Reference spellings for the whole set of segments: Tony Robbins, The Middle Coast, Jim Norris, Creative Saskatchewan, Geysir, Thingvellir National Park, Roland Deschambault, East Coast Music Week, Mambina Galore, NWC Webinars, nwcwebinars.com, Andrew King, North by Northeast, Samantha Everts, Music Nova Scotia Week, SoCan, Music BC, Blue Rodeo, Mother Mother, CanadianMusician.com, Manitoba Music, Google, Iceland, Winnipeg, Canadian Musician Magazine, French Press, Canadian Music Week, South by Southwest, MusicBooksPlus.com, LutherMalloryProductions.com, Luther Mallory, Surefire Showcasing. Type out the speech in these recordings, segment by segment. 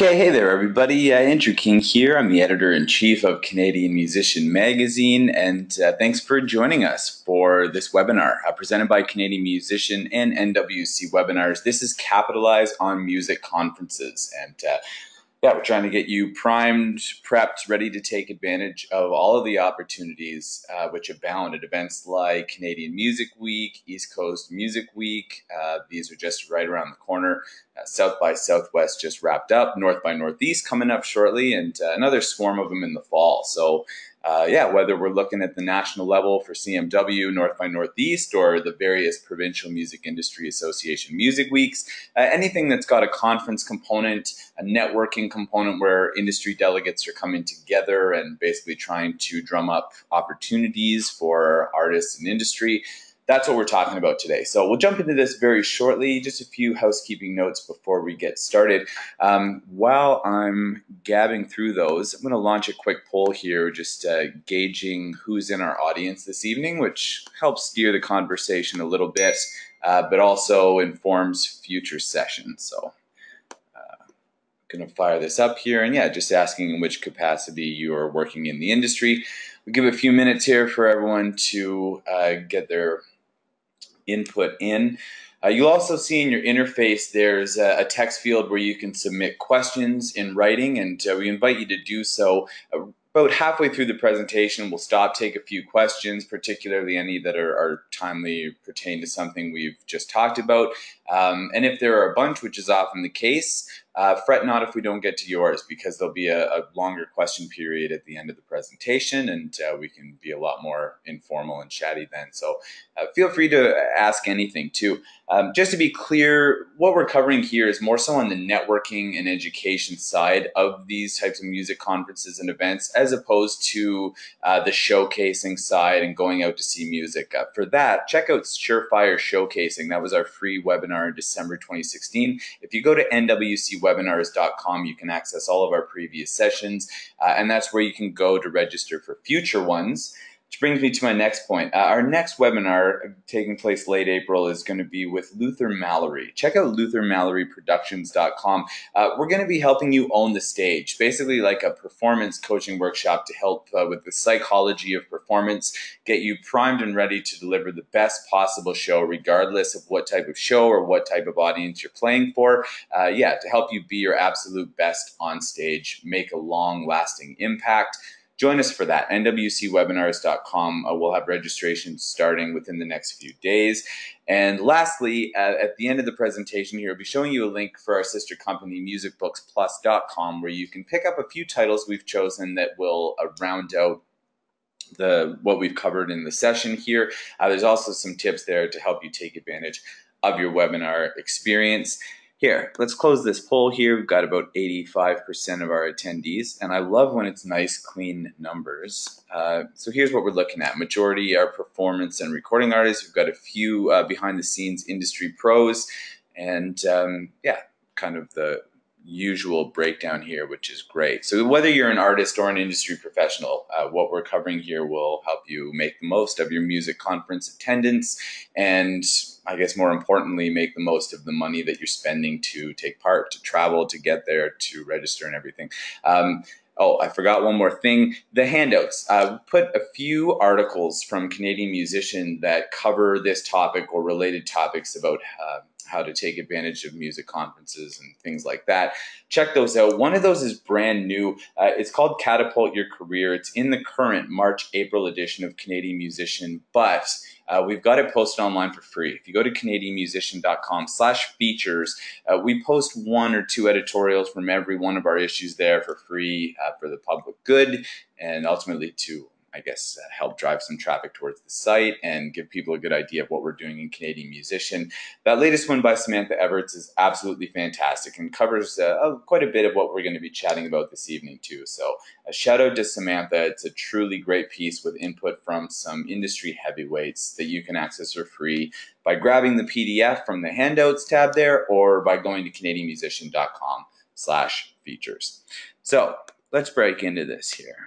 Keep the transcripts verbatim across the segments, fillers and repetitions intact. Okay, hey there everybody, uh, Andrew King here. I'm the editor-in-chief of Canadian Musician Magazine, and uh, thanks for joining us for this webinar uh, presented by Canadian Musician and N W C Webinars. This is Capitalize on Music Conferences, and uh, yeah, we're trying to get you primed, prepped, ready to take advantage of all of the opportunities uh, which abound at events like Canadian Music Week, East Coast Music Week. Uh, these are just right around the corner. Uh, South by Southwest just wrapped up, North by Northeast coming up shortly, and uh, another swarm of them in the fall. So uh, yeah, whether we're looking at the national level for C M W, North by Northeast, or the various provincial music industry association music weeks, uh, anything that's got a conference component, a networking component where industry delegates are coming together and basically trying to drum up opportunities for artists and industry, that's what we're talking about today. So we'll jump into this very shortly. Just a few housekeeping notes before we get started. Um, while I'm gabbing through those, I'm going to launch a quick poll here, just uh, gauging who's in our audience this evening, which helps steer the conversation a little bit, uh, but also informs future sessions. So uh, I'm going to fire this up here, and yeah, just asking in which capacity you are working in the industry. We'll give a few minutes here for everyone to uh, get their input in. Uh, you'll also see in your interface there's a, a text field where you can submit questions in writing, and uh, we invite you to do so. About halfway through the presentation, we'll stop, take a few questions, particularly any that are, are timely, pertain to something we've just talked about. Um, and if there are a bunch, which is often the case, uh, fret not if we don't get to yours, because there'll be a, a longer question period at the end of the presentation, and uh, we can be a lot more informal and chatty then. So uh, feel free to ask anything too. Um, just to be clear, what we're covering here is more so on the networking and education side of these types of music conferences and events, as opposed to uh, the showcasing side and going out to see music. Uh, for that, check out Surefire Showcasing. That was our free webinar in December twenty sixteen. If you go to N W C webinars dot com, you can access all of our previous sessions, uh, and that's where you can go to register for future ones. Which brings me to my next point. Uh, our next webinar, taking place late April, is going to be with Luther Mallory. Check out Luther Mallory Productions dot com. Uh, we're going to be helping you own the stage, basically like a performance coaching workshop to help uh, with the psychology of performance, get you primed and ready to deliver the best possible show, regardless of what type of show or what type of audience you're playing for. Uh, yeah, to help you be your absolute best on stage, make a long-lasting impact. Join us for that, N W C webinars dot com. Uh, we'll have registration starting within the next few days. And lastly, uh, at the end of the presentation here, I'll be showing you a link for our sister company, Music Books Plus dot com, where you can pick up a few titles we've chosen that will uh, round out the what we've covered in the session here. Uh, there's also some tips there to help you take advantage of your webinar experience. Here, let's close this poll here. We've got about eighty-five percent of our attendees, and I love when it's nice, clean numbers. Uh, so here's what we're looking at. Majority are performance and recording artists. We've got a few uh, behind-the-scenes industry pros, and um, yeah, kind of the usual breakdown here, which is great. So whether you're an artist or an industry professional, uh, what we're covering here will help you make the most of your music conference attendance, and I guess more importantly, make the most of the money that you're spending to take part, to travel, to get there, to register and everything. Um, Oh, I forgot one more thing, the handouts. Uh, put a few articles from Canadian Musician that cover this topic or related topics about uh, how to take advantage of music conferences and things like that. Check those out. One of those is brand new. Uh, it's called Catapult Your Career. It's in the current March April edition of Canadian Musician, but Uh, we've got it posted online for free. If you go to Canadian Musician dot com slash features, uh, we post one or two editorials from every one of our issues there for free uh, for the public good, and ultimately to, I guess, uh, help drive some traffic towards the site and give people a good idea of what we're doing in Canadian Musician. That latest one by Samantha Everts is absolutely fantastic and covers uh, quite a bit of what we're going to be chatting about this evening too. So a shout out to Samantha. It's a truly great piece with input from some industry heavyweights that you can access for free by grabbing the P D F from the handouts tab there or by going to Canadian Musician dot com slash features. So let's break into this here.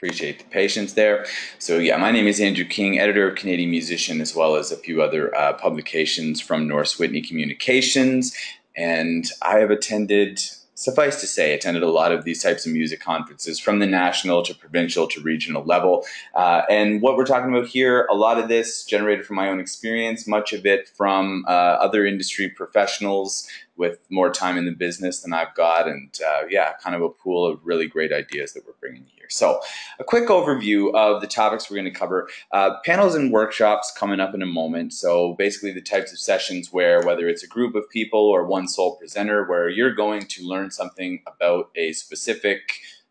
Appreciate the patience there. So yeah, my name is Andrew King, editor of Canadian Musician, as well as a few other uh, publications from Norris Whitney Communications. And I have attended, suffice to say, attended a lot of these types of music conferences from the national to provincial to regional level. Uh, and what we're talking about here, a lot of this generated from my own experience, much of it from uh, other industry professionals with more time in the business than I've got. And uh, yeah, kind of a pool of really great ideas that we're bringing here. So a quick overview of the topics we're going to cover. Uh, panels and workshops coming up in a moment. So basically the types of sessions where, whether it's a group of people or one sole presenter, where you're going to learn something about a specific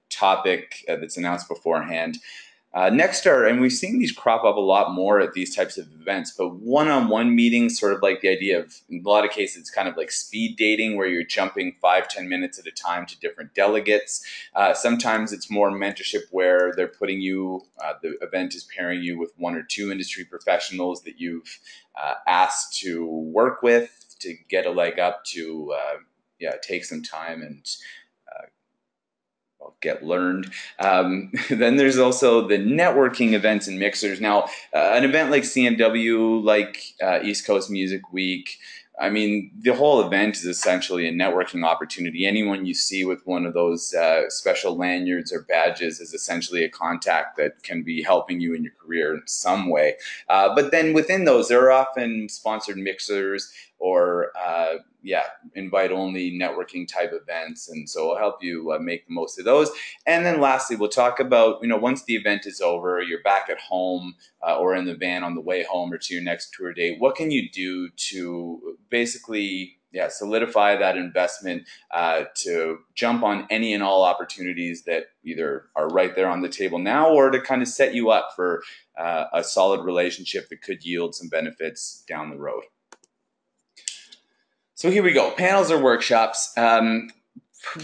topic uh, that's announced beforehand. Uh, next are, and we've seen these crop up a lot more at these types of events, but one-on-one meetings, sort of like the idea of, in a lot of cases, it's kind of like speed dating where you're jumping five, ten minutes at a time to different delegates. Uh, sometimes it's more mentorship where they're putting you, uh, the event is pairing you with one or two industry professionals that you've uh, asked to work with to get a leg up to uh, yeah, take some time and get learned. Um, then there's also the networking events and mixers. Now, uh, an event like C M W, like uh, East Coast Music Week, I mean, the whole event is essentially a networking opportunity. Anyone you see with one of those uh, special lanyards or badges is essentially a contact that can be helping you in your career in some way. Uh, but then within those, there are often sponsored mixers or uh, yeah, invite-only networking type events. And so I'll help you uh, make the most of those. And then lastly, we'll talk about, you know, once the event is over, you're back at home uh, or in the van on the way home or to your next tour date, what can you do to basically, yeah, solidify that investment uh, to jump on any and all opportunities that either are right there on the table now or to kind of set you up for uh, a solid relationship that could yield some benefits down the road. So here we go, panels or workshops. Um,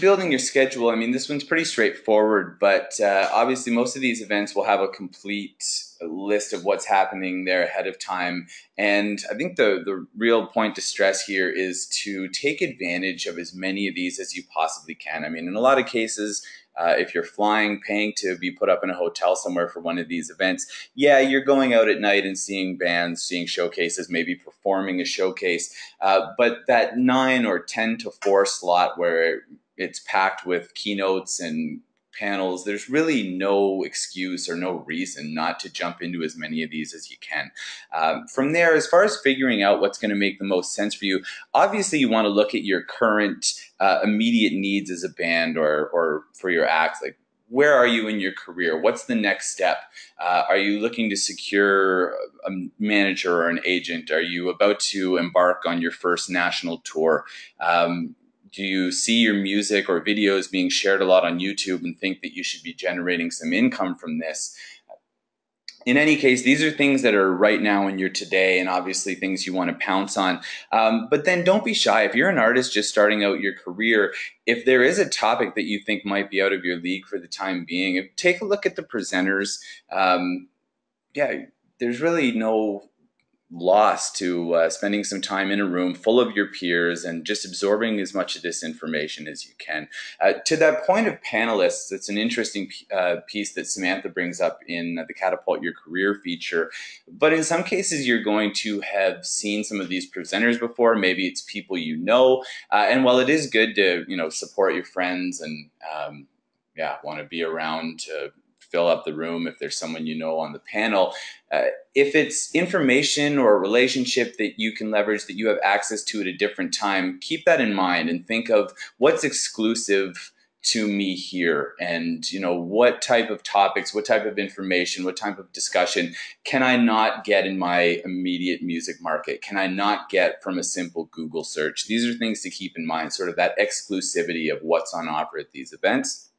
building your schedule, I mean, this one's pretty straightforward, but uh, obviously most of these events will have a complete list of what's happening there ahead of time. And I think the, the real point to stress here is to take advantage of as many of these as you possibly can. I mean, in a lot of cases, Uh, if you're flying, paying to be put up in a hotel somewhere for one of these events, yeah, you're going out at night and seeing bands, seeing showcases, maybe performing a showcase. Uh, but that nine or ten to four slot where it's packed with keynotes and panels, there's really no excuse or no reason not to jump into as many of these as you can. Um, from there, as far as figuring out what's going to make the most sense for you, obviously you want to look at your current uh, immediate needs as a band or, or for your act. Like, where are you in your career? What's the next step? Uh, are you looking to secure a manager or an agent? Are you about to embark on your first national tour? Um, Do you see your music or videos being shared a lot on YouTube and think that you should be generating some income from this? In any case, these are things that are right now in your today and obviously things you want to pounce on. Um, but then don't be shy. If you're an artist just starting out your career, if there is a topic that you think might be out of your league for the time being, take a look at the presenters. Um, yeah, there's really no loss to uh, spending some time in a room full of your peers and just absorbing as much of this information as you can. Uh, to that point of panelists, it's an interesting uh, piece that Samantha brings up in the Catapult Your Career feature. But in some cases, you're going to have seen some of these presenters before. Maybe it's people you know. Uh, and while it is good to, you know, support your friends and um, yeah, want to be around to fill up the room if there's someone you know on the panel. Uh, if it's information or a relationship that you can leverage that you have access to at a different time, keep that in mind and think of what's exclusive to me here and, you know, what type of topics, what type of information, what type of discussion can I not get in my immediate music market? Can I not get from a simple Google search? These are things to keep in mind, sort of that exclusivity of what's on offer at these events.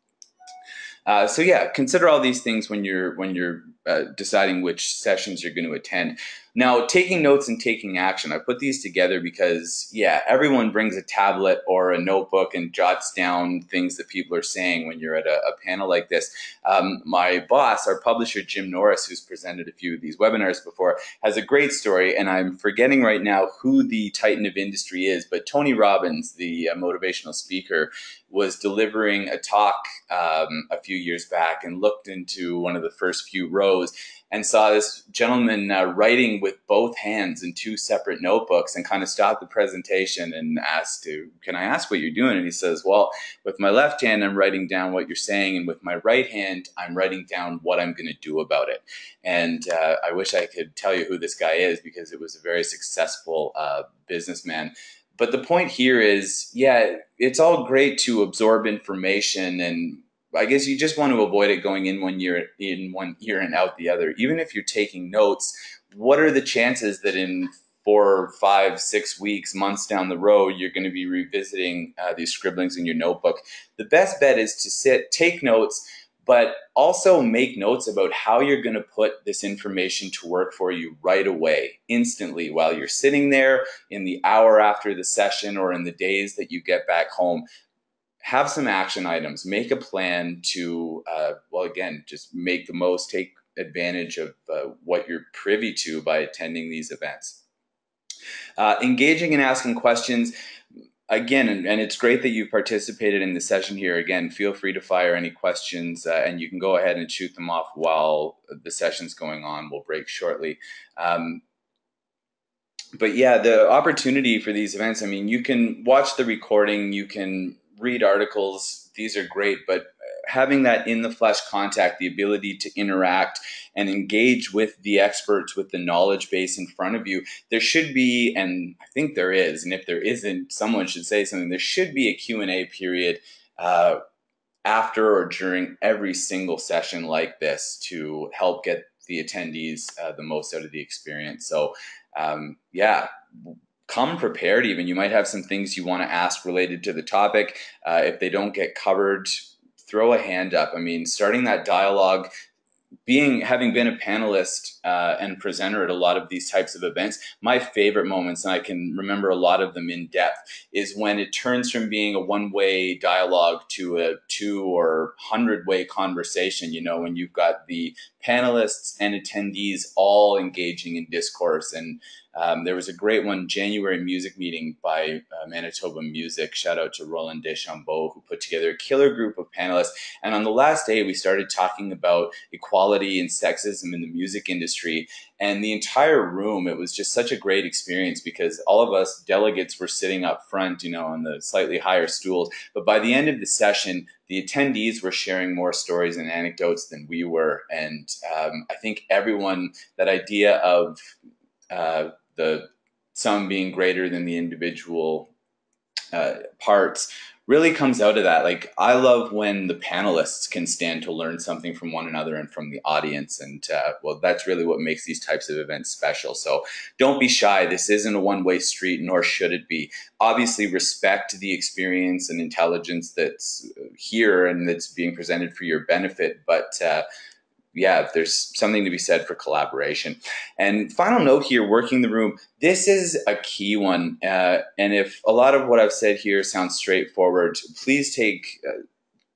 Uh, so yeah, consider all these things when you're when you're uh, deciding which sessions you're going to attend. Now, taking notes and taking action. I put these together because, yeah, everyone brings a tablet or a notebook and jots down things that people are saying when you're at a, a panel like this. Um, my boss, our publisher, Jim Norris, who's presented a few of these webinars before, has a great story, and I'm forgetting right now who the titan of industry is, but Tony Robbins, the uh, motivational speaker, was delivering a talk um, a few years back and looked into one of the first few rows and saw this gentleman uh, writing with both hands in two separate notebooks, and kind of stopped the presentation and asked, to, can I ask what you're doing? And he says, well, with my left hand, I'm writing down what you're saying, and with my right hand, I'm writing down what I'm going to do about it. And uh, I wish I could tell you who this guy is, because it was a very successful uh, businessman. But the point here is, yeah, it's all great to absorb information, and I guess you just want to avoid it going in one year in one ear and out the other. Even if you're taking notes, what are the chances that in four, five, six weeks, months down the road, you're going to be revisiting uh, these scribblings in your notebook? The best bet is to sit, take notes, but also make notes about how you're going to put this information to work for you right away, instantly, while you're sitting there, in the hour after the session, or in the days that you get back home. Have some action items, make a plan to, uh, well, again, just make the most, take advantage of uh, what you're privy to by attending these events. Uh, engaging and asking questions. Again, and, and it's great that you've participated in the session here. Again, feel free to fire any questions, uh, and you can go ahead and shoot them off while the session's going on. We'll break shortly. Um, but yeah, the opportunity for these events, I mean, you can watch the recording, you can read articles, these are great, but having that in the flesh contact, the ability to interact and engage with the experts, with the knowledge base in front of you, there should be, and I think there is, and if there isn't, someone should say something, there should be a Q and A period uh, after or during every single session like this to help get the attendees uh, the most out of the experience. So um, yeah, come prepared even. You might have some things you want to ask related to the topic. Uh, if they don't get covered, throw a hand up. I mean, starting that dialogue, being, having been a panelist uh, and presenter at a lot of these types of events, my favorite moments, and I can remember a lot of them in depth, is when it turns from being a one-way dialogue to a two or hundred-way conversation, you know, when you've got the panelists and attendees all engaging in discourse. And Um, there was a great one, January music meeting by uh, Manitoba Music. Shout out to Roland Deschambault, who put together a killer group of panelists. And on the last day, we started talking about equality and sexism in the music industry. And the entire room, it was just such a great experience, because all of us delegates were sitting up front, you know, on the slightly higher stools. But by the end of the session, the attendees were sharing more stories and anecdotes than we were. And um, I think everyone, that idea of uh, the sum being greater than the individual uh, parts really comes out of that. Like, I love when the panelists can stand to learn something from one another and from the audience. And uh, well, that's really what makes these types of events special. So don't be shy. This isn't a one-way street, nor should it be. Obviously, respect the experience and intelligence that's here and that's being presented for your benefit. But uh, yeah, there's something to be said for collaboration. And final note here, working the room, this is a key one. Uh, and if a lot of what I've said here sounds straightforward, please take uh,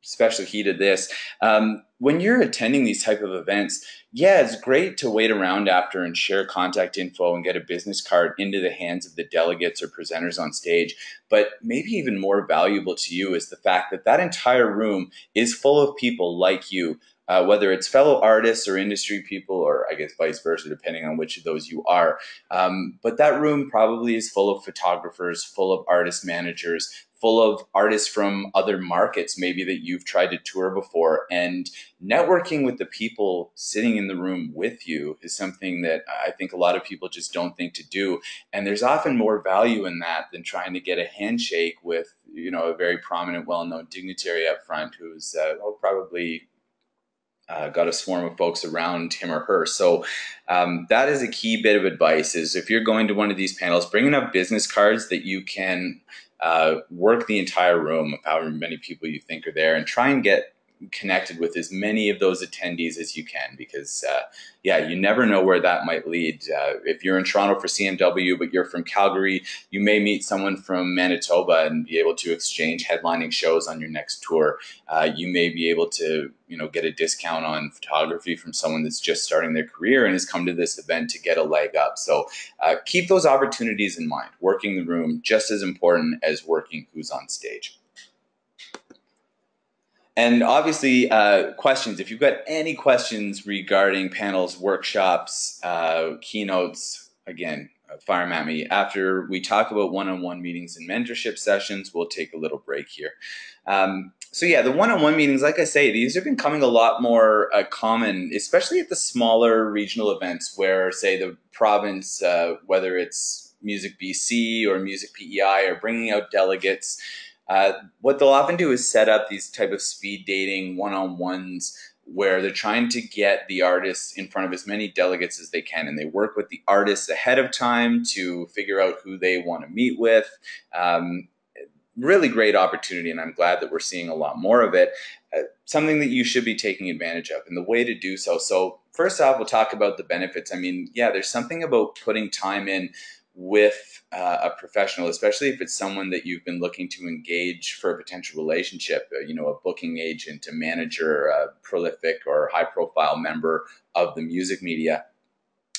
special heed of this. Um, when you're attending these type of events, yeah, it's great to wait around after and share contact info and get a business card into the hands of the delegates or presenters on stage. But maybe even more valuable to you is the fact that that entire room is full of people like you, Uh, whether it's fellow artists or industry people, or I guess vice versa, depending on which of those you are. Um, but that room probably is full of photographers, full of artist managers, full of artists from other markets maybe that you've tried to tour before. And networking with the people sitting in the room with you is something that I think a lot of people just don't think to do. And there's often more value in that than trying to get a handshake with, you know, a very prominent, well-known dignitary up front who's uh, well, probably Uh, got a swarm of folks around him or her. So um, that is a key bit of advice, is if you're going to one of these panels, bring enough business cards that you can uh, work the entire room of however many people you think are there, and try and get connected with as many of those attendees as you can, because uh, yeah, you never know where that might lead. Uh, if you're in Toronto for C M W, but you're from Calgary, you may meet someone from Manitoba and be able to exchange headlining shows on your next tour. Uh, you may be able to, you know, get a discount on photography from someone that's just starting their career and has come to this event to get a leg up. So uh, keep those opportunities in mind. Working the room, just as important as working who's on stage. And obviously, uh, questions. If you've got any questions regarding panels, workshops, uh, keynotes, again, fire them at me. After we talk about one-on-one meetings and mentorship sessions, we'll take a little break here. Um, so yeah, the one-on-one meetings, like I say, these are becoming a lot more uh, common, especially at the smaller regional events where, say, the province, uh, whether it's Music B C or Music P E I, are bringing out delegates. Uh, what they'll often do is set up these type of speed dating one-on-ones where they're trying to get the artists in front of as many delegates as they can, and they work with the artists ahead of time to figure out who they want to meet with. Um, really great opportunity, and I'm glad that we're seeing a lot more of it. Uh, something that you should be taking advantage of, and the way to do so. So first off, we'll talk about the benefits. I mean, yeah, there's something about putting time in with uh, a professional, especially if it's someone that you've been looking to engage for a potential relationship, you know, a booking agent, a manager, a prolific or high profile member of the music media.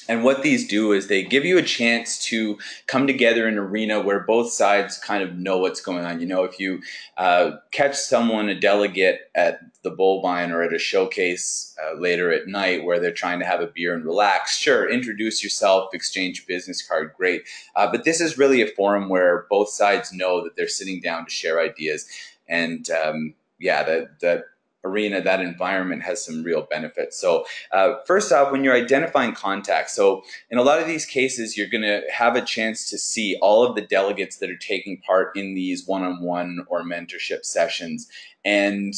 And what these do is they give you a chance to come together in an arena where both sides kind of know what's going on. You know, if you uh, catch someone, a delegate at the Bullvine or at a showcase uh, later at night where they're trying to have a beer and relax, sure, introduce yourself, exchange business card, great. Uh, but this is really a forum where both sides know that they're sitting down to share ideas. And um, yeah, that that. arena, that environment has some real benefits. So uh, first off, when you're identifying contacts, so in a lot of these cases, you're going to have a chance to see all of the delegates that are taking part in these one-on-one or mentorship sessions. And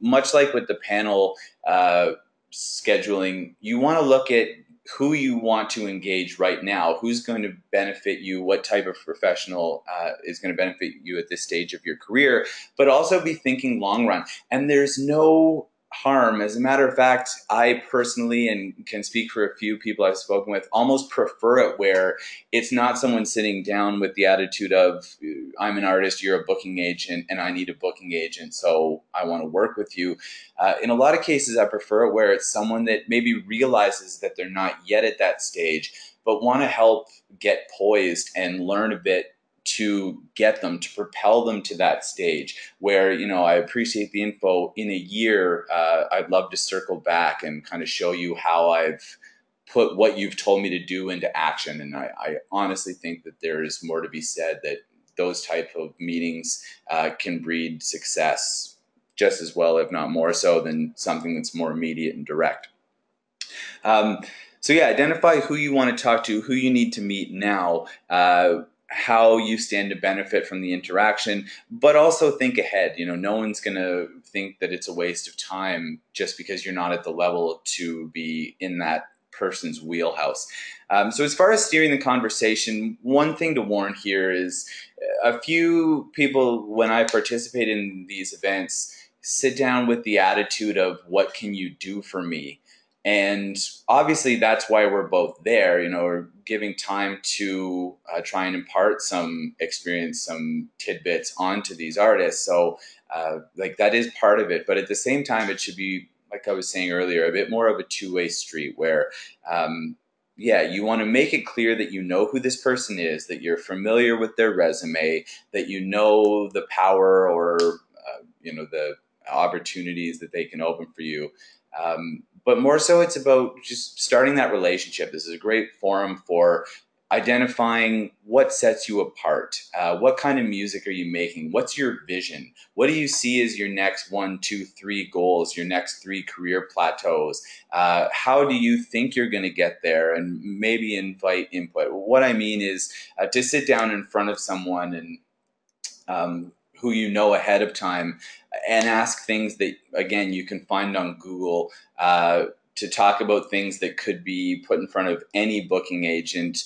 much like with the panel uh, scheduling, you want to look at who you want to engage right now, who's going to benefit you, what type of professional uh, is going to benefit you at this stage of your career, but also be thinking long run. And there's no harm. As a matter of fact, I personally, and can speak for a few people I've spoken with, almost prefer it where it's not someone sitting down with the attitude of, I'm an artist, you're a booking agent, and I need a booking agent, so I want to work with you. Uh, in a lot of cases, I prefer it where it's someone that maybe realizes that they're not yet at that stage, but want to help get poised and learn a bit to get them, to propel them to that stage where, you know, I appreciate the info. In a year, uh, I'd love to circle back and kind of show you how I've put what you've told me to do into action. And I, I honestly think that there is more to be said, that those type of meetings uh, can breed success just as well, if not more so, than something that's more immediate and direct. Um, so yeah, identify who you want to talk to, who you need to meet now, uh, how you stand to benefit from the interaction, but also think ahead. You know, no one's going to think that it's a waste of time just because you're not at the level to be in that person's wheelhouse. Um, so as far as steering the conversation, one thing to warn here is a few people, when I participate in these events, sit down with the attitude of, what can you do for me? And obviously that's why we're both there, you know, we're giving time to uh, try and impart some experience, some tidbits onto these artists. So uh, like that is part of it. But at the same time, it should be, like I was saying earlier, a bit more of a two-way street where, um, yeah, you want to make it clear that you know who this person is, that you're familiar with their resume, that you know the power or, uh, you know, the opportunities that they can open for you. Um, But more so, it's about just starting that relationship. This is a great forum for identifying what sets you apart. Uh, what kind of music are you making? What's your vision? What do you see as your next one, two, three goals, your next three career plateaus? Uh, how do you think you're going to get there? And maybe invite input. What I mean is uh, to sit down in front of someone and um, who you know ahead of time and ask things that, again, you can find on Google, uh, to talk about things that could be put in front of any booking agent.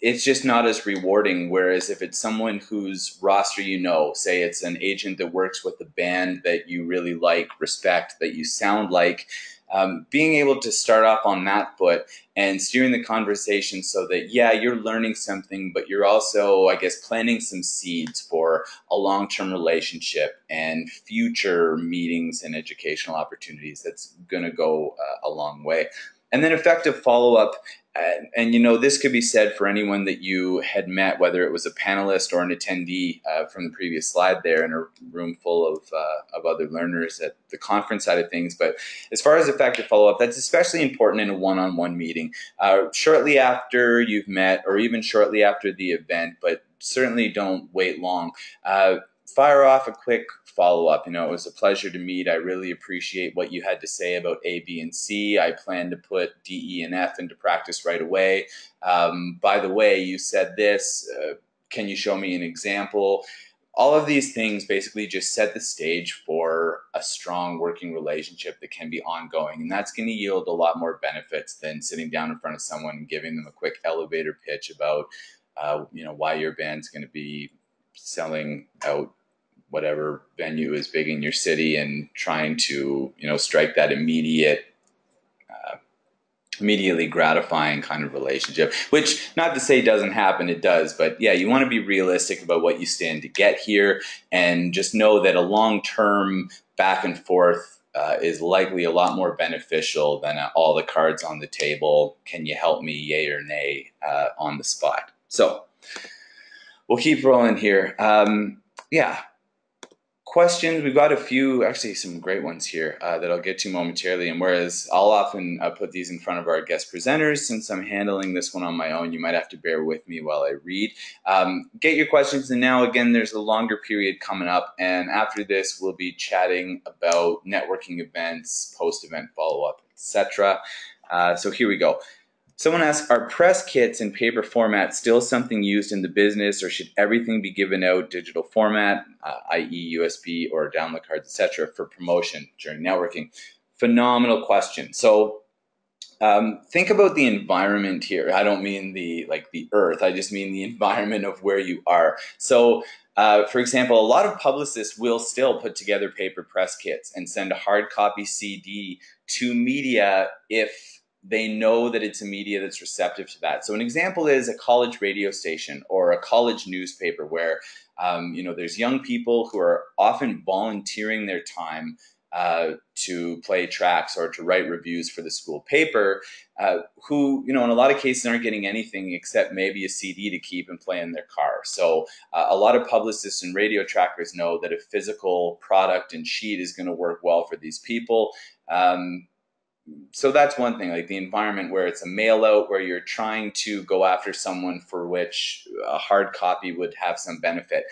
It's just not as rewarding. Whereas if it's someone whose roster, you know, say it's an agent that works with a band that you really like, respect, that you sound like, um, being able to start off on that foot and steering the conversation so that, yeah, you're learning something, but you're also, I guess, planting some seeds for a long-term relationship and future meetings and educational opportunities. That's going to go uh, a long way. And then effective follow-up And, and, you know, this could be said for anyone that you had met, whether it was a panelist or an attendee uh, from the previous slide there in a room full of, uh, of other learners at the conference side of things. But as far as effective follow-up, that's especially important in a one-on-one meeting. Uh, shortly after you've met or even shortly after the event, but certainly don't wait long. Uh, fire off a quick follow-up. You know, it was a pleasure to meet. I really appreciate what you had to say about A, B, and C. I plan to put D, E, and F into practice right away. Um, by the way, you said this. Uh, can you show me an example? All of these things basically just set the stage for a strong working relationship that can be ongoing. And that's going to yield a lot more benefits than sitting down in front of someone and giving them a quick elevator pitch about, uh, you know, why your band's going to be selling out whatever venue is big in your city and trying to, you know, strike that immediate, uh, immediately gratifying kind of relationship, which not to say doesn't happen, it does, but yeah, you want to be realistic about what you stand to get here and just know that a long-term back and forth uh, is likely a lot more beneficial than uh, all the cards on the table, can you help me, yay or nay, uh, on the spot. So we'll keep rolling here. Um, yeah. Questions, we've got a few, actually some great ones here uh, that I'll get to momentarily, and whereas I'll often uh, put these in front of our guest presenters, since I'm handling this one on my own, you might have to bear with me while I read. Um, get your questions in now. Again, there's a longer period coming up, and after this we'll be chatting about networking events, post-event follow-up, et cetera. Uh, so here we go. Someone asks, are press kits in paper format still something used in the business, or should everything be given out digital format, uh, i e U S B or download cards, et cetera, for promotion during networking? Phenomenal question. So um, think about the environment here. I don't mean the like the earth. I just mean the environment of where you are. So uh, for example, a lot of publicists will still put together paper press kits and send a hard copy C D to media if they know that it's a media that's receptive to that. So an example is a college radio station or a college newspaper where, um, you know, there's young people who are often volunteering their time uh, to play tracks or to write reviews for the school paper, uh, who, you know, in a lot of cases aren't getting anything except maybe a C D to keep and play in their car. So uh, a lot of publicists and radio trackers know that a physical product and sheet is going to work well for these people. Um, So that's one thing, like the environment where it's a mail out, where you're trying to go after someone for which a hard copy would have some benefit.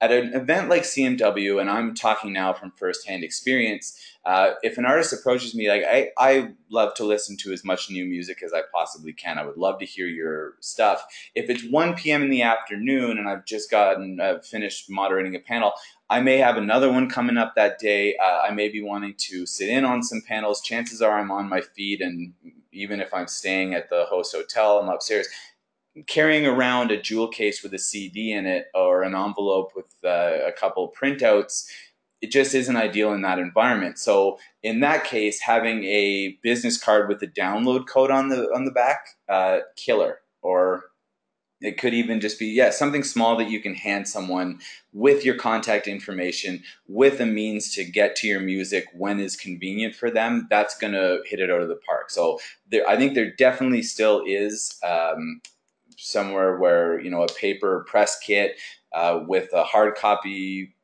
At an event like C M W, and I'm talking now from firsthand experience, uh, if an artist approaches me, like I, I love to listen to as much new music as I possibly can. I would love to hear your stuff. If it's one P M in the afternoon and I've just gotten uh, finished moderating a panel, I may have another one coming up that day. Uh, I may be wanting to sit in on some panels. Chances are I'm on my feet, and even if I'm staying at the host hotel, I'm upstairs. Carrying around a jewel case with a C D in it or an envelope with uh, a couple printouts, it just isn't ideal in that environment. So in that case, having a business card with a download code on the on the back, uh, killer. Or it could even just be, yeah, something small that you can hand someone with your contact information, with a means to get to your music when is convenient for them. That's going to hit it out of the park. So there, I think there definitely still is um, somewhere where, you know, a paper press kit uh, with a hard copy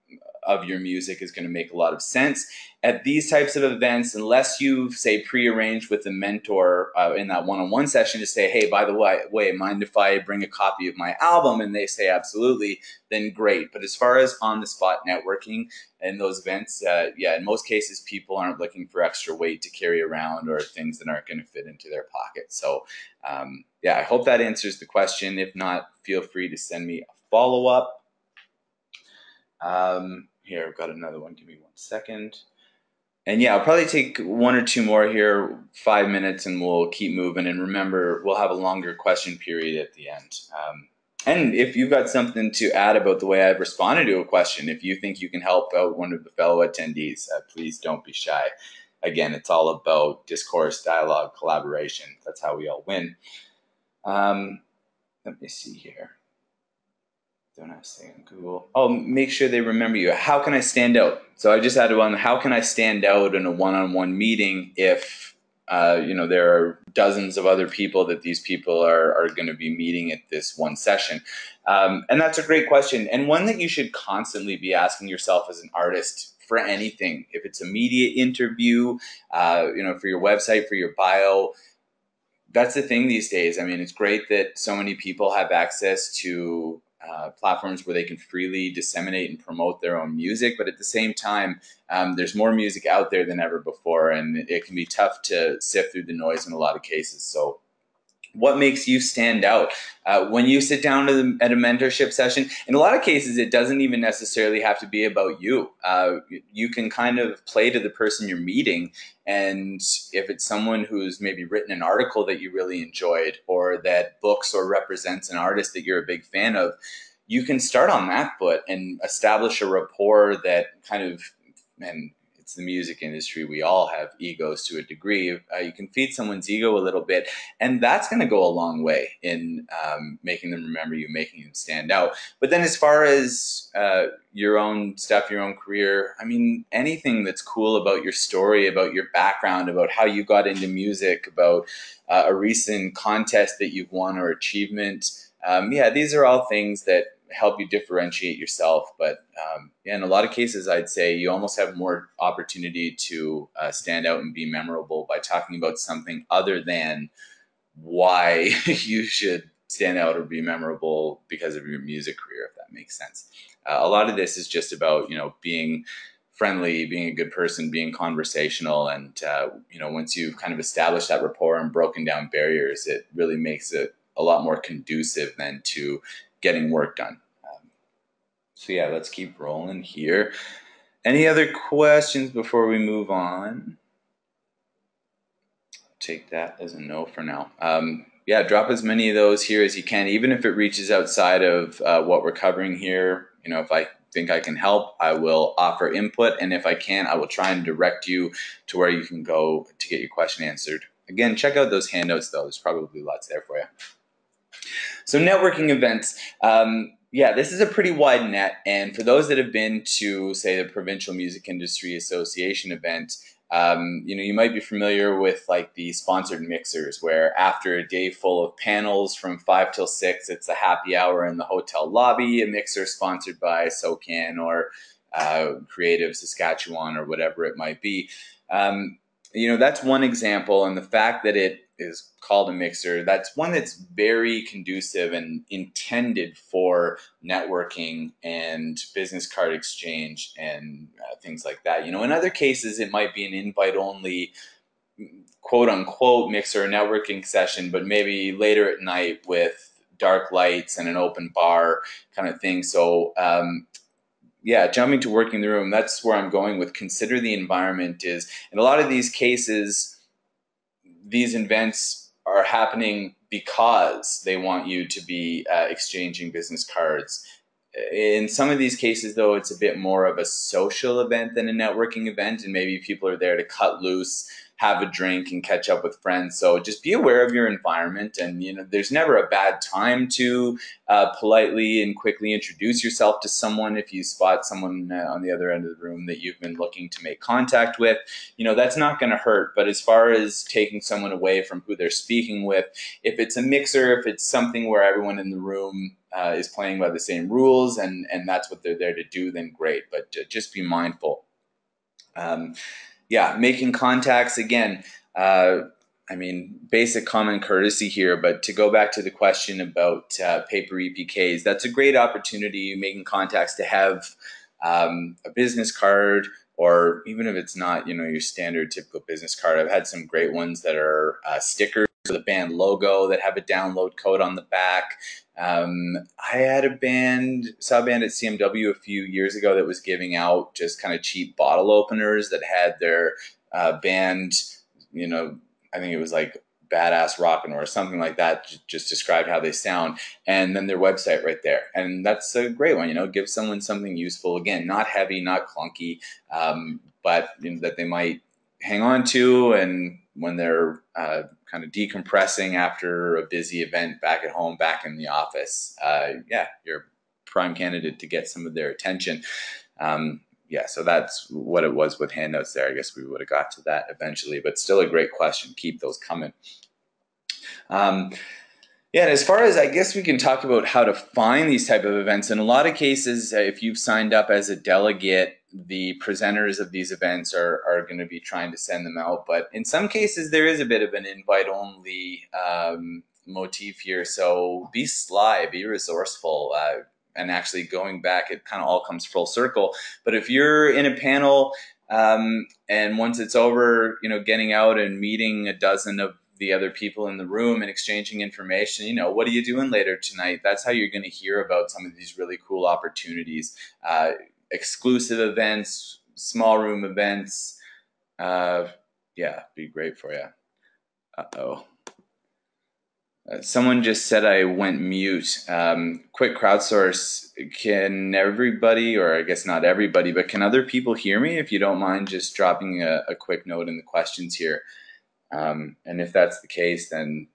of your music is going to make a lot of sense. At these types of events, unless you've, say, pre-arranged with a mentor uh, in that one-on-one session to say, hey, by the way, wait, mind if I bring a copy of my album? And they say, absolutely, then great. But as far as on-the-spot networking and those events, uh, yeah, in most cases, people aren't looking for extra weight to carry around or things that aren't going to fit into their pocket. So, um, yeah, I hope that answers the question. If not, feel free to send me a follow-up. Um, Here, I've got another one. Give me one second. And yeah, I'll probably take one or two more here, five minutes, and we'll keep moving. And remember, we'll have a longer question period at the end. Um, and if you've got something to add about the way I've responded to a question, if you think you can help out one of the fellow attendees, uh, please don't be shy. Again, it's all about discourse, dialogue, collaboration. That's how we all win. Um, let me see here. Don't ask things on Google. Oh, make sure they remember you. How can I stand out? So I just added one. How can I stand out in a one-on-one meeting if Uh, you know, there are dozens of other people that these people are, are going to be meeting at this one session. Um, and that's a great question, and one that you should constantly be asking yourself as an artist for anything. If it's a media interview, uh, you know, for your website, for your bio, that's the thing these days. I mean, it's great that so many people have access to Uh, platforms where they can freely disseminate and promote their own music, but at the same time, um, there's more music out there than ever before, and it, it can be tough to sift through the noise in a lot of cases. So what makes you stand out? Uh, when you sit down to the, at a mentorship session, in a lot of cases, it doesn't even necessarily have to be about you. Uh, you can kind of play to the person you're meeting, and if it's someone who's maybe written an article that you really enjoyed, or that books or represents an artist that you're a big fan of, you can start on that foot and establish a rapport that kind of, and it's the music industry, we all have egos to a degree. Uh, you can feed someone's ego a little bit, and that's going to go a long way in um, making them remember you, making them stand out. But then as far as uh, your own stuff, your own career, I mean, anything that's cool about your story, about your background, about how you got into music, about uh, a recent contest that you've won or achievement. Um, yeah, these are all things that help you differentiate yourself, but um, yeah, in a lot of cases, I'd say you almost have more opportunity to uh, stand out and be memorable by talking about something other than why you should stand out or be memorable because of your music career, if that makes sense. Uh, a lot of this is just about, you know, being friendly, being a good person, being conversational, and uh, you know, once you've kind of established that rapport and broken down barriers, it really makes it a lot more conducive than to getting work done. Um, so yeah, let's keep rolling here. Any other questions before we move on? Take that as a no for now. Um, yeah, drop as many of those here as you can, even if it reaches outside of uh, what we're covering here. You know, if I think I can help, I will offer input, and if I can, I will try and direct you to where you can go to get your question answered. Again, check out those handouts though, there's probably lots there for you. So networking events, um, yeah, this is a pretty wide net, and for those that have been to, say, the Provincial Music Industry Association event, um, you know, you might be familiar with like the sponsored mixers, where after a day full of panels from five till six, it's a happy hour in the hotel lobby, a mixer sponsored by SoCan or uh, Creative Saskatchewan or whatever it might be. Um, you know, that's one example, and the fact that it is called a mixer, that's one that's very conducive and intended for networking and business card exchange and uh, things like that. You know, in other cases, it might be an invite-only, quote-unquote, mixer networking session, but maybe later at night with dark lights and an open bar kind of thing. So, um, yeah, jumping to working the room, that's where I'm going with consider the environment is, in a lot of these cases, these events are happening because they want you to be uh, exchanging business cards. In some of these cases, though, it's a bit more of a social event than a networking event, and maybe people are there to cut loose, have a drink, and catch up with friends. So just be aware of your environment, and you know, there's never a bad time to uh, politely and quickly introduce yourself to someone if you spot someone uh, on the other end of the room that you've been looking to make contact with. You know, that's not going to hurt, but as far as taking someone away from who they're speaking with, if it's a mixer, if it's something where everyone in the room uh, is playing by the same rules and, and that's what they're there to do, then great, but just be mindful. Um, Yeah, making contacts, again, uh, I mean, basic common courtesy here, but to go back to the question about uh, paper E P Ks, that's a great opportunity, making contacts, to have um, a business card, or even if it's not, you know, your standard typical business card. I've had some great ones that are uh, stickers with a band logo that have a download code on the back. Um, I had a band, saw a band at C M W a few years ago that was giving out just kind of cheap bottle openers that had their uh, band, you know, I think it was like Badass Rockin' or something like that, just described how they sound, and then their website right there. And that's a great one, you know, give someone something useful, again, not heavy, not clunky, um, but you know, that they might hang on to, and when they're uh, kind of decompressing after a busy event back at home, back in the office, uh, yeah, you're a prime candidate to get some of their attention. Um, yeah, so that's what it was with handouts there. I guess we would have got to that eventually, but still a great question. Keep those coming. Um, yeah, and as far as, I guess we can talk about how to find these type of events. In a lot of cases, if you've signed up as a delegate, the presenters of these events are, are going to be trying to send them out. But in some cases, there is a bit of an invite-only um, motif here. So be sly, be resourceful. Uh, and actually going back, it kind of all comes full circle. But if you're in a panel um, and once it's over, you know, getting out and meeting a dozen of the other people in the room and exchanging information, you know, what are you doing later tonight? That's how you're going to hear about some of these really cool opportunities, uh, exclusive events, small room events. Uh, yeah, be great for you. Uh-oh. Uh, someone just said I went mute. Um, quick crowdsource, can everybody, or I guess not everybody, but can other people hear me? If you don't mind just dropping a, a quick note in the questions here. Um, and if that's the case, then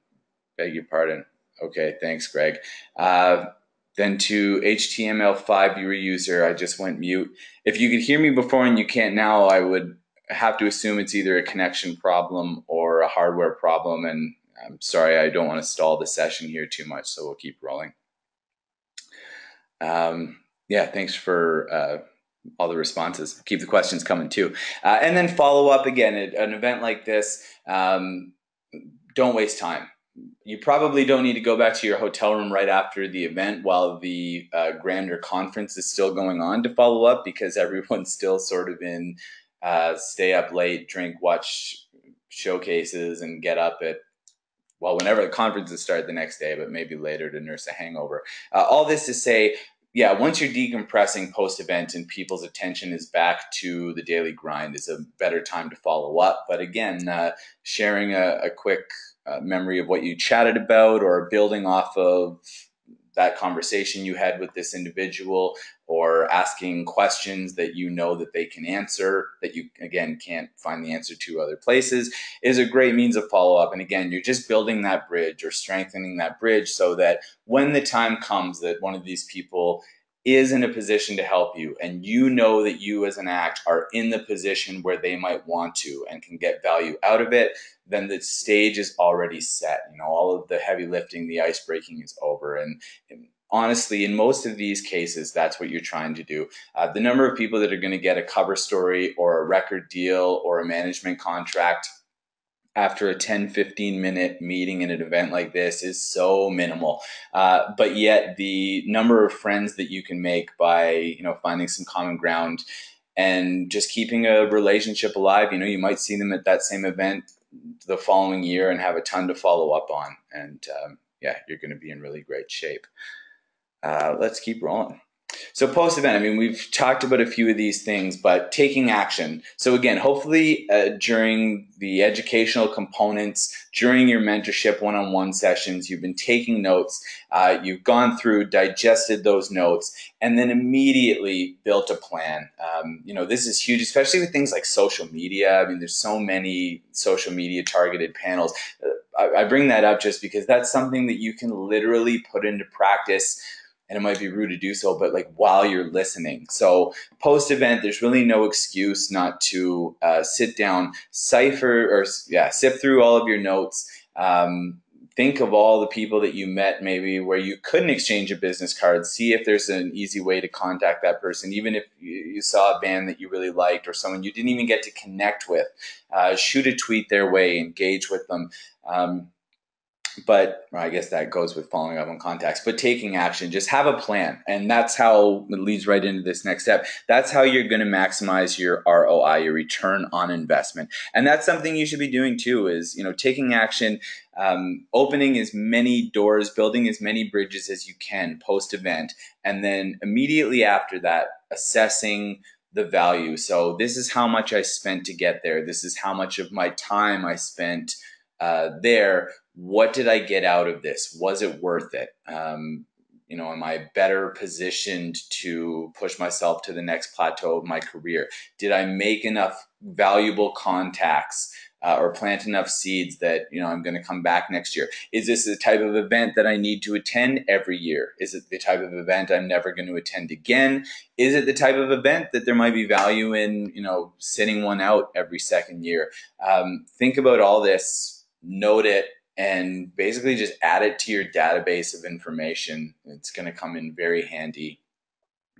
beg your pardon. Okay, thanks, Greg. Uh, then to H T M L five viewer user, I just went mute. If you could hear me before and you can't now, I would have to assume it's either a connection problem or a hardware problem. And I'm sorry, I don't want to stall the session here too much, so we'll keep rolling. Um, yeah, thanks for... Uh, all the responses. Keep the questions coming too. Uh, and then follow up again at an event like this. Um, don't waste time. You probably don't need to go back to your hotel room right after the event while the uh, grander conference is still going on to follow up, because everyone's still sort of in uh, stay up late, drink, watch showcases, and get up at, well, whenever the conferences start the next day, but maybe later to nurse a hangover. Uh, all this to say, yeah, once you're decompressing post-event and people's attention is back to the daily grind, is a better time to follow up. But again, uh, sharing a, a quick uh, memory of what you chatted about, or building off of that conversation you had with this individual, or asking questions that you know that they can answer, that you, again, can't find the answer to other places, is a great means of follow-up. And again, you're just building that bridge or strengthening that bridge so that when the time comes that one of these people is in a position to help you, and you know that you as an act are in the position where they might want to and can get value out of it, then the stage is already set. You know, all of the heavy lifting, the ice breaking is over. And, and honestly, in most of these cases, that's what you're trying to do. Uh, the number of people that are going to get a cover story or a record deal or a management contract after a ten, fifteen minute meeting in an event like this is so minimal. Uh, but yet the number of friends that you can make by, you know, finding some common ground and just keeping a relationship alive, you know, you might see them at that same event the following year and have a ton to follow up on. And um, yeah, you're going to be in really great shape. Uh, let's keep rolling. So post-event, I mean, we've talked about a few of these things, but taking action. So again, hopefully uh, during the educational components, during your mentorship one-on-one sessions, you've been taking notes, uh, you've gone through, digested those notes, and then immediately built a plan. Um, you know, this is huge, especially with things like social media. I mean, there's so many social media targeted panels. Uh, I, I bring that up just because that's something that you can literally put into practice. And it might be rude to do so, but like while you're listening. So post-event, there's really no excuse not to uh, sit down, cipher or yeah, sift through all of your notes. Um, think of all the people that you met, maybe where you couldn't exchange a business card. See if there's an easy way to contact that person, even if you saw a band that you really liked or someone you didn't even get to connect with. Uh, shoot a tweet their way, engage with them. Um, But well, I guess that goes with following up on contacts, but taking action, just have a plan. And that's how it leads right into this next step. That's how you're going to maximize your R O I, your return on investment. And that's something you should be doing too, is, you know, taking action, um, opening as many doors, building as many bridges as you can post event. And then immediately after that, assessing the value. So this is how much I spent to get there. This is how much of my time I spent uh, there. What did I get out of this? Was it worth it? Um, you know, am I better positioned to push myself to the next plateau of my career? Did I make enough valuable contacts uh, or plant enough seeds that, you know, I'm going to come back next year? Is this the type of event that I need to attend every year? Is it the type of event I'm never going to attend again? Is it the type of event that there might be value in, you know, sitting one out every second year? Um, think about all this, note it, and basically just add it to your database of information. It's going to come in very handy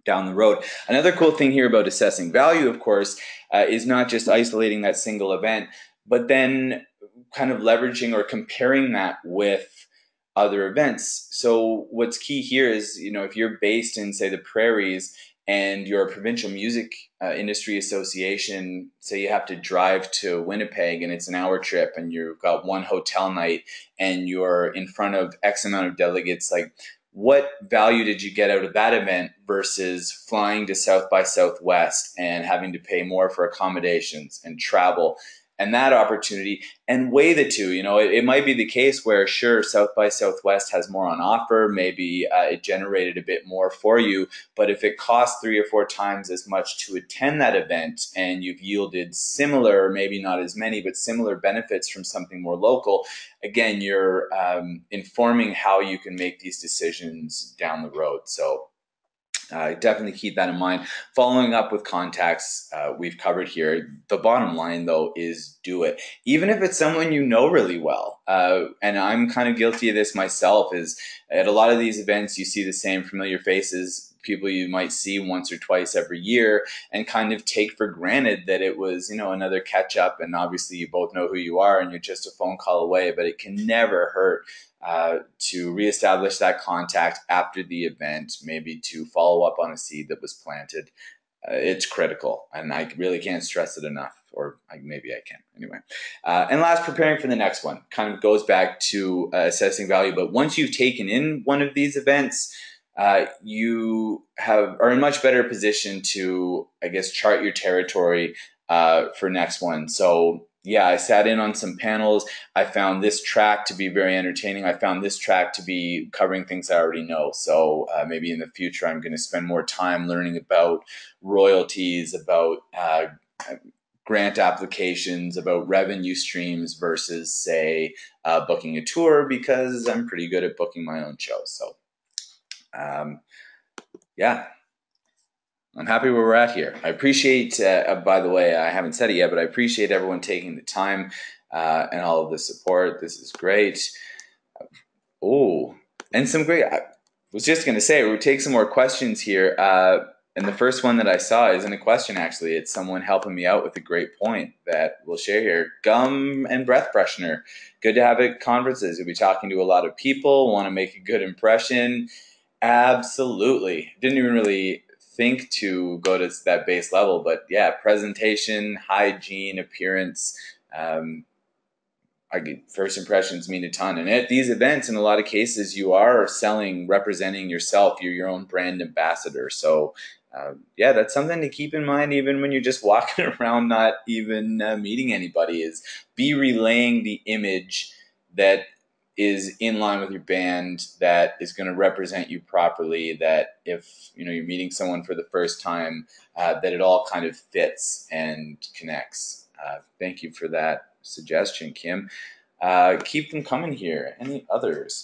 down the road. Another cool thing here about assessing value, of course, uh, is not just isolating that single event, but then kind of leveraging or comparing that with other events. So what's key here is, you know, if you're based in, say, the prairies and your provincial music uh, industry association, say you have to drive to Winnipeg and it's an hour trip and you've got one hotel night and you're in front of X amount of delegates, like, what value did you get out of that event versus flying to South by Southwest and having to pay more for accommodations and travel and that opportunity, and weigh the two? You know, it, it might be the case where, sure, South by Southwest has more on offer. Maybe uh, it generated a bit more for you, but if it costs three or four times as much to attend that event and you've yielded similar, maybe not as many, but similar benefits from something more local, again, you're um, informing how you can make these decisions down the road. So Uh, definitely keep that in mind. Following up with contacts, uh, we've covered here. The bottom line, though, is do it. Even if it's someone you know really well, uh, and I'm kind of guilty of this myself, is at a lot of these events, you see the same familiar faces, people you might see once or twice every year, and kind of take for granted that it was, you know, another catch up. And obviously you both know who you are and you're just a phone call away, but it can never hurt uh, to reestablish that contact after the event, maybe to follow up on a seed that was planted. Uh, it's critical, and I really can't stress it enough, or I, maybe I can, anyway. Uh, and last, preparing for the next one kind of goes back to uh, assessing value. But once you've taken in one of these events, Uh, you have are in much better position to, I guess, chart your territory uh, for next one. So yeah, I sat in on some panels. I found this track to be very entertaining. I found this track to be covering things I already know. So uh, maybe in the future, I'm going to spend more time learning about royalties, about uh, grant applications, about revenue streams versus, say, uh, booking a tour, because I'm pretty good at booking my own shows. So Um, yeah, I'm happy where we're at here. I appreciate, uh, by the way, I haven't said it yet, but I appreciate everyone taking the time uh, and all of the support. This is great. Oh, and some great, I was just going to say, we'll take some more questions here. Uh, and the first one that I saw isn't a question, actually. It's someone helping me out with a great point that we'll share here. Gum and breath freshener. Good to have it at conferences. You'll be talking to a lot of people, want to make a good impression. Absolutely. Didn't even really think to go to that base level, but yeah, presentation, hygiene, appearance. Um, I get, first impressions mean a ton. And at these events, in a lot of cases, you are selling, representing yourself. You're your own brand ambassador. So uh, yeah, that's something to keep in mind, even when you're just walking around, not even uh, meeting anybody, is be relaying the image that is in line with your band, that is going to represent you properly, that if, you know, you're meeting someone for the first time, uh, that it all kind of fits and connects. Uh, thank you for that suggestion, Kim. Uh, keep them coming here. Any others?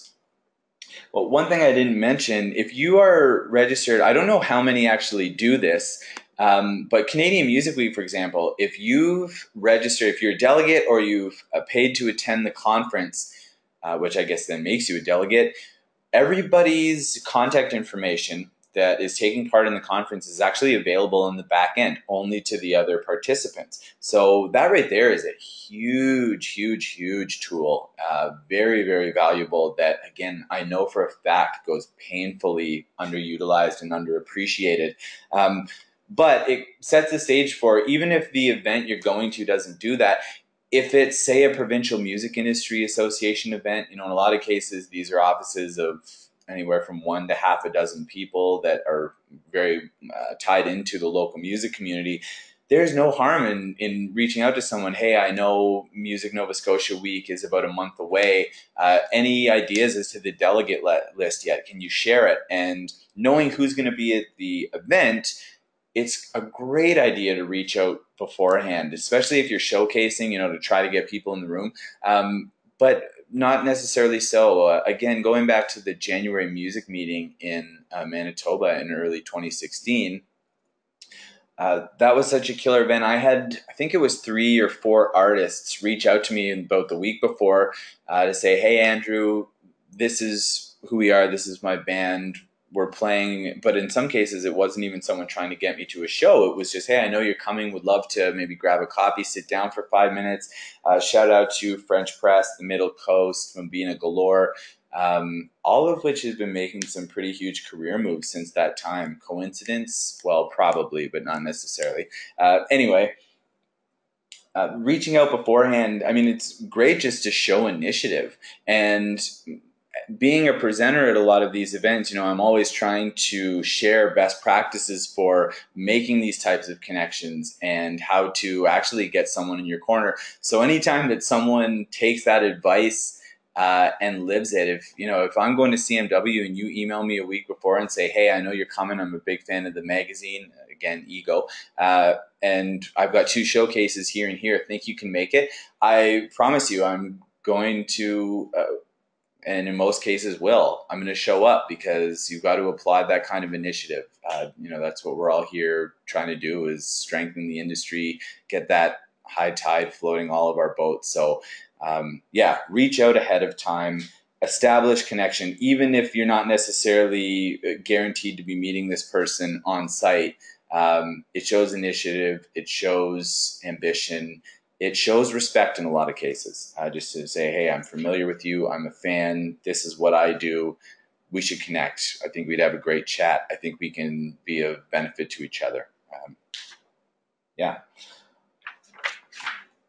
Well, one thing I didn't mention, if you are registered, I don't know how many actually do this, Um, but Canadian Music Week, for example, if you've registered, if you're a delegate or you've uh, paid to attend the conference, Uh, which I guess then makes you a delegate, everybody's contact information that is taking part in the conference is actually available in the back end, only to the other participants. So that right there is a huge, huge, huge tool, uh, very, very valuable, that, again, I know for a fact goes painfully underutilized and underappreciated. Um, but it sets the stage for, even if the event you're going to doesn't do that, if it's, say, a provincial music industry association event, you know, in a lot of cases, these are offices of anywhere from one to half a dozen people that are very uh, tied into the local music community. There's no harm in, in reaching out to someone. Hey, I know Music Nova Scotia Week is about a month away. Uh, any ideas as to the delegate list yet? Can you share it? And knowing who's going to be at the event it's a great idea to reach out beforehand, especially if you're showcasing, you know, to try to get people in the room. Um, but not necessarily so. Uh, again, going back to the January music meeting in uh, Manitoba in early twenty sixteen, uh, that was such a killer event. I had, I think it was three or four artists reach out to me about the week before uh, to say, hey, Andrew, this is who we are. This is my band. We're playing, but in some cases it wasn't even someone trying to get me to a show. It was just, hey, I know you're coming, would love to maybe grab a copy, sit down for five minutes. Uh, shout out to French Press, The Middle Coast, Mambina Galore, um, all of which has been making some pretty huge career moves since that time. Coincidence? Well, probably, but not necessarily. Uh, anyway, uh, reaching out beforehand, I mean, it's great just to show initiative. And being a presenter at a lot of these events, you know, I'm always trying to share best practices for making these types of connections and how to actually get someone in your corner. So anytime that someone takes that advice uh, and lives it, if, you know, if I'm going to C M W and you email me a week before and say, hey, I know you're coming, I'm a big fan of the magazine, again, ego, uh, and I've got two showcases here and here, think you can make it, I promise you I'm going to... Uh, and in most cases will. I'm going to show up because you've got to applaud that kind of initiative. Uh, you know, that's what we're all here trying to do, is strengthen the industry, get that high tide floating all of our boats. So um, yeah, reach out ahead of time, establish connection, even if you're not necessarily guaranteed to be meeting this person on site. Um, it shows initiative, it shows ambition, it shows respect in a lot of cases, uh, just to say, hey, I'm familiar with you, I'm a fan, this is what I do, we should connect. I think we'd have a great chat. I think we can be of benefit to each other. Um, yeah.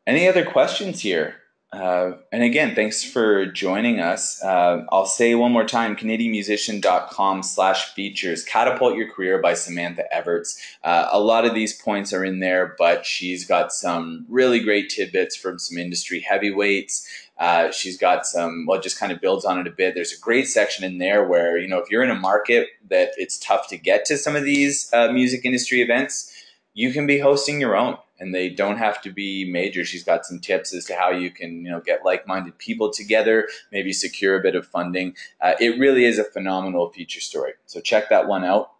Any other questions here? Uh, and again, thanks for joining us. Uh, I'll say one more time, Canadian Musician dot com slash features, Catapult Your Career by Samantha Everts. Uh, a lot of these points are in there, but she's got some really great tidbits from some industry heavyweights. Uh, she's got some, well, just kind of builds on it a bit. There's a great section in there where, you know, if you're in a market that it's tough to get to some of these uh, music industry events, you can be hosting your own. And they don't have to be major. She's got some tips as to how you can, you know, get like-minded people together, maybe secure a bit of funding. Uh, it really is a phenomenal feature story. So check that one out.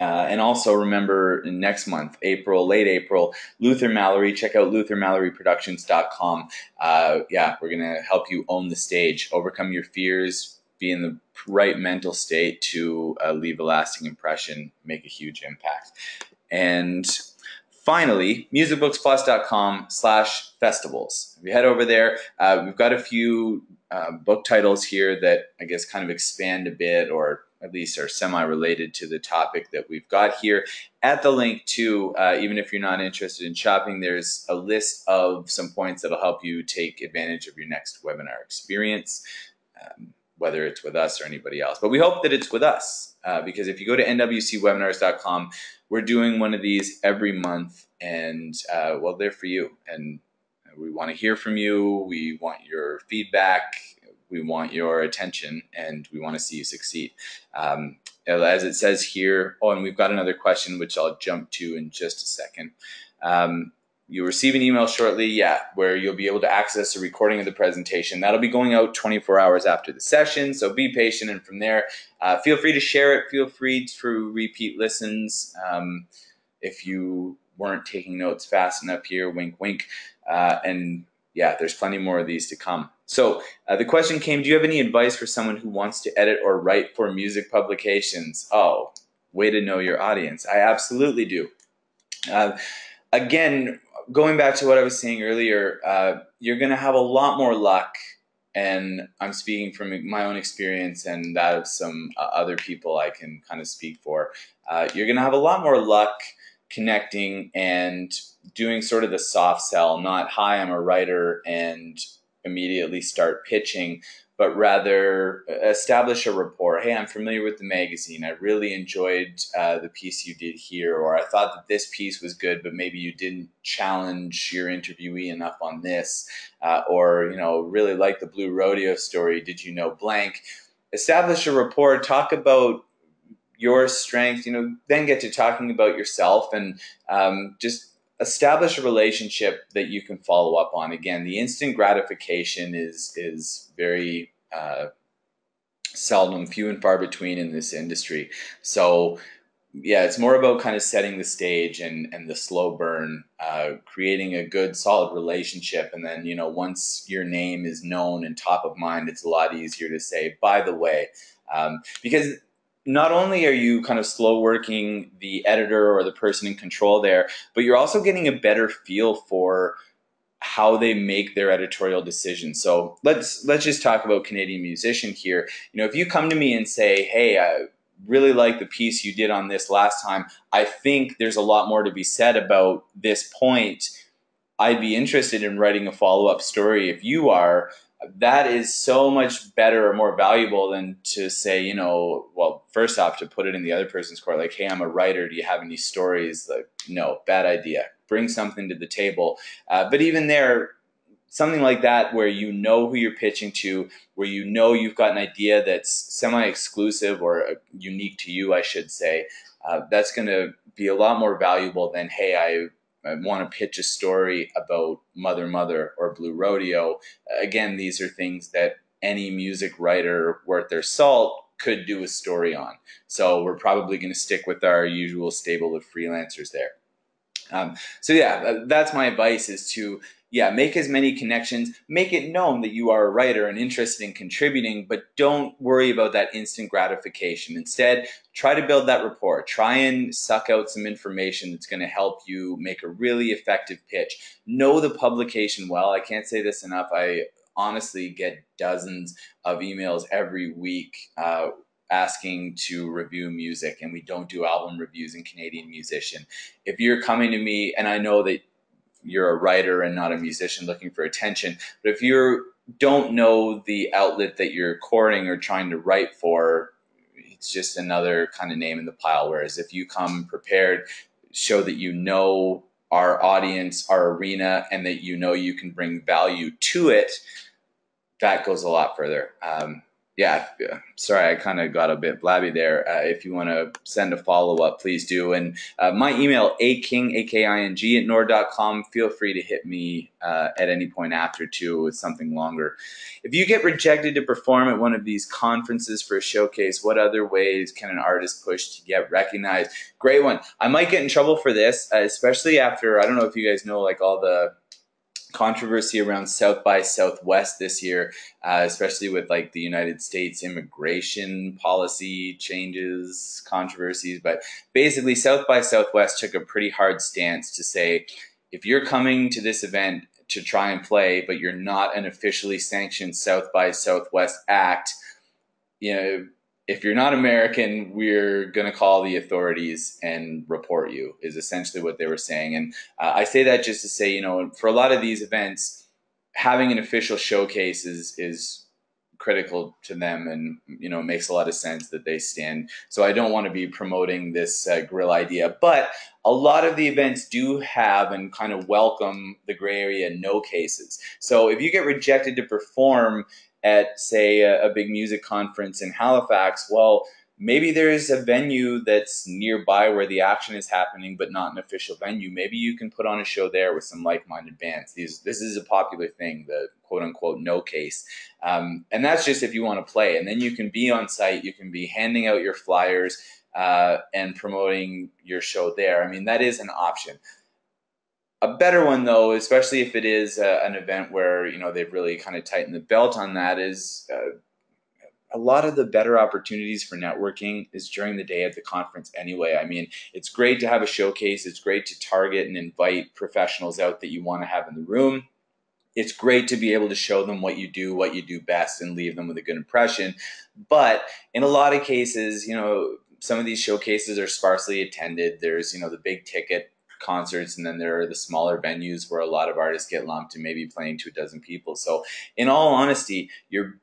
Uh, and also remember, next month, April, late April, Luther Mallory, check out Luther Mallory Productions dot com. Uh, yeah, we're going to help you own the stage, overcome your fears, be in the right mental state to uh, leave a lasting impression, make a huge impact. And finally, MusicBooksPlus dot com slash festivals. If you head over there, uh, we've got a few uh, book titles here that I guess kind of expand a bit, or at least are semi-related to the topic that we've got here. At the link to, uh, even if you're not interested in shopping, there's a list of some points that'll help you take advantage of your next webinar experience, um, whether it's with us or anybody else. But we hope that it's with us, uh, because if you go to N W C webinars dot com, we're doing one of these every month, and uh, well, they're for you. And we want to hear from you. We want your feedback. We want your attention, and we want to see you succeed. Um, as it says here, oh, and we've got another question, which I'll jump to in just a second. Um, You'll receive an email shortly, yeah, where you'll be able to access a recording of the presentation. That'll be going out twenty-four hours after the session, so be patient. And from there, uh, feel free to share it. Feel free to repeat listens. Um, if you weren't taking notes fast enough here, wink, wink. Uh, and yeah, there's plenty more of these to come. So uh, the question came, do you have any advice for someone who wants to edit or write for music publications? Oh, way to know your audience. I absolutely do. Uh, again, going back to what I was saying earlier, uh, you're going to have a lot more luck, and I'm speaking from my own experience and that of some uh, other people I can kind of speak for. Uh, you're going to have a lot more luck connecting and doing sort of the soft sell, not, hi, I'm a writer, and immediately start pitching, but rather establish a rapport. Hey, I'm familiar with the magazine. I really enjoyed uh, the piece you did here, or I thought that this piece was good, but maybe you didn't challenge your interviewee enough on this, uh, or, you know, really like the Blue Rodeo story. Did you know blank? Establish a rapport, talk about your strengths, you know, then get to talking about yourself and um, just establish a relationship that you can follow up on. Again, the instant gratification is, is very uh, seldom, few and far between in this industry. So yeah, it's more about kind of setting the stage and, and the slow burn, uh, creating a good, solid relationship. And then, you know, once your name is known and top of mind, it's a lot easier to say, by the way, um, because not only are you kind of slow working the editor or the person in control there, but you're also getting a better feel for how they make their editorial decisions. So let's, let's just talk about Canadian Musician here. You know, if you come to me and say, hey, I really like the piece you did on this last time, I think there's a lot more to be said about this point, I'd be interested in writing a follow-up story if you are. That is so much better or more valuable than to say, you know, well, first off, to put it in the other person's court, like, hey, I'm a writer, do you have any stories? Like, no, bad idea. Bring something to the table. Uh, but even there, something like that where you know who you're pitching to, where you know you've got an idea that's semi-exclusive or unique to you, I should say, uh, that's going to be a lot more valuable than, hey, I... I want to pitch a story about Mother Mother or Blue Rodeo. Again, these are things that any music writer worth their salt could do a story on. So we're probably going to stick with our usual stable of freelancers there. Um, so yeah, that's my advice, is to, yeah, make as many connections, make it known that you are a writer and interested in contributing, but don't worry about that instant gratification. Instead, try to build that rapport. Try and suck out some information that's going to help you make a really effective pitch. Know the publication well. I can't say this enough. I honestly get dozens of emails every week uh, asking to review music, and we don't do album reviews in Canadian Musician. If you're coming to me, and I know that you're a writer and not a musician looking for attention, but if you don't know the outlet that you're courting or trying to write for, it's just another kind of name in the pile. Whereas if you come prepared, show that you know our audience, our arena, and that you know you can bring value to it, that goes a lot further. Um, yeah, sorry, I kind of got a bit blabby there. Uh, if you want to send a follow-up, please do. And uh, my email, aking, A K I N G, at nord dot com. Feel free to hit me uh, at any point after, too, with something longer. If you get rejected to perform at one of these conferences for a showcase, what other ways can an artist push to get recognized? Great one. I might get in trouble for this, uh, especially after, I don't know if you guys know, like, all the controversy around South by Southwest this year, uh, especially with like the United States immigration policy changes, controversies. But basically, South by Southwest took a pretty hard stance to say, if you're coming to this event to try and play, but you're not an officially sanctioned South by Southwest act, you know, if you're not American, we're going to call the authorities and report you, is essentially what they were saying. And uh, I say that just to say, you know, for a lot of these events, having an official showcase is, is critical to them, and, you know, makes a lot of sense that they stand. So I don't want to be promoting this uh, grill idea, but a lot of the events do have and kind of welcome the gray area no cases. So if you get rejected to perform at, say, a, a big music conference in Halifax, well, maybe there's a venue that's nearby where the action is happening, but not an official venue. Maybe you can put on a show there with some like-minded bands. These, this is a popular thing, the quote-unquote no case. Um, and that's just if you want to play. And then you can be on site, you can be handing out your flyers uh, and promoting your show there. I mean, that is an option. A better one, though, especially if it is uh, an event where, you know, they've really kind of tightened the belt on that, is uh, a lot of the better opportunities for networking is during the day at the conference anyway. I mean, it's great to have a showcase. It's great to target and invite professionals out that you want to have in the room. It's great to be able to show them what you do, what you do best, and leave them with a good impression. But in a lot of cases, you know, some of these showcases are sparsely attended. There's, you know, the big ticket concerts, and then there are the smaller venues where a lot of artists get lumped and maybe playing to a dozen people. So in all honesty, your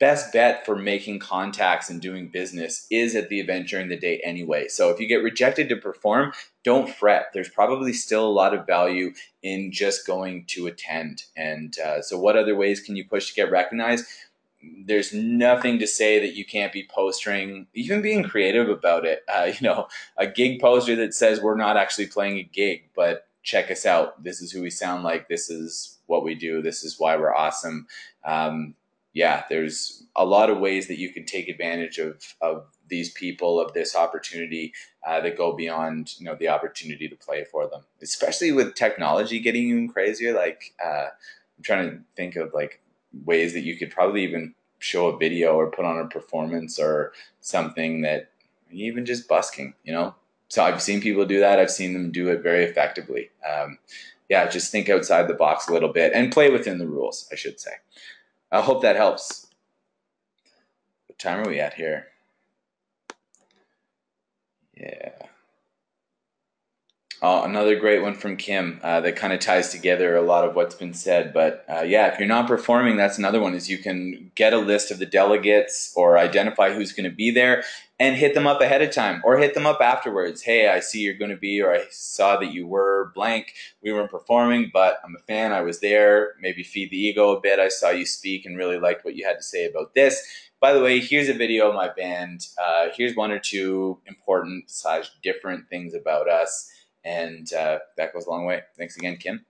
best bet for making contacts and doing business is at the event during the day anyway. So if you get rejected to perform, don't fret. There's probably still a lot of value in just going to attend. And uh, so what other ways can you push to get recognized? there's nothing to say that you can't be postering, even being creative about it. Uh, you know, a gig poster that says we're not actually playing a gig, but check us out. This is who we sound like. This is what we do. This is why we're awesome. Um, yeah, there's a lot of ways that you can take advantage of, of these people, of this opportunity uh, that go beyond, you know, the opportunity to play for them, especially with technology getting even crazier. Like uh, I'm trying to think of like ways that you could probably even show a video or put on a performance or something, that even just busking, you know? So I've seen people do that. I've seen them do it very effectively. Um, yeah, just think outside the box a little bit and play within the rules, I should say. I hope that helps. What time are we at here? Yeah. Oh, another great one from Kim uh, that kind of ties together a lot of what's been said. But uh, yeah, if you're not performing, that's another one, is you can get a list of the delegates or identify who's going to be there and hit them up ahead of time or hit them up afterwards. Hey, I see you're going to be, or I saw that you were blank. We weren't performing, but I'm a fan. I was there. Maybe feed the ego a bit. I saw you speak and really liked what you had to say about this. By the way, here's a video of my band. Uh, here's one or two important slash different things about us. And uh, that goes a long way. Thanks again, Kim.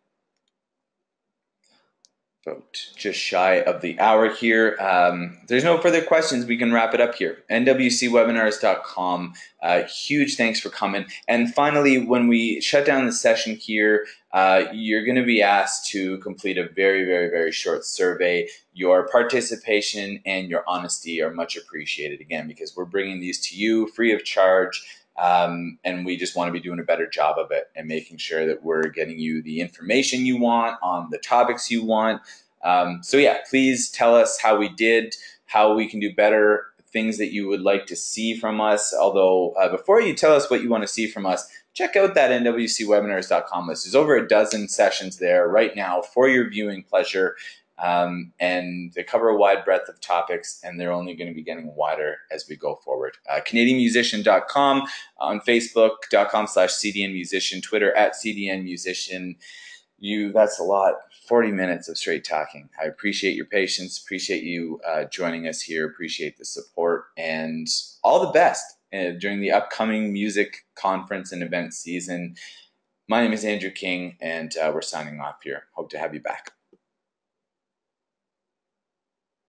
Vote just shy of the hour here. Um, there's no further questions. We can wrap it up here. N W C webinars dot com. Uh, huge thanks for coming. And finally, when we shut down the session here, uh, you're going to be asked to complete a very, very, very short survey. Your participation and your honesty are much appreciated, again, because we're bringing these to you free of charge. Um, and we just want to be doing a better job of it and making sure that we're getting you the information you want on the topics you want. Um, so yeah, please tell us how we did, how we can do better, things that you would like to see from us. Although uh, before you tell us what you want to see from us, check out that N W C webinars dot com list. There's over a dozen sessions there right now for your viewing pleasure. Um, and they cover a wide breadth of topics, and they're only going to be getting wider as we go forward. Uh, Canadian Musician dot com, on Facebook dot com slash C D N Musician, Twitter at C D N Musician. You, that's a lot. forty minutes of straight talking. I appreciate your patience. Appreciate you uh, joining us here. Appreciate the support, and all the best uh, during the upcoming music conference and event season. My name is Andrew King, and uh, we're signing off here. Hope to have you back.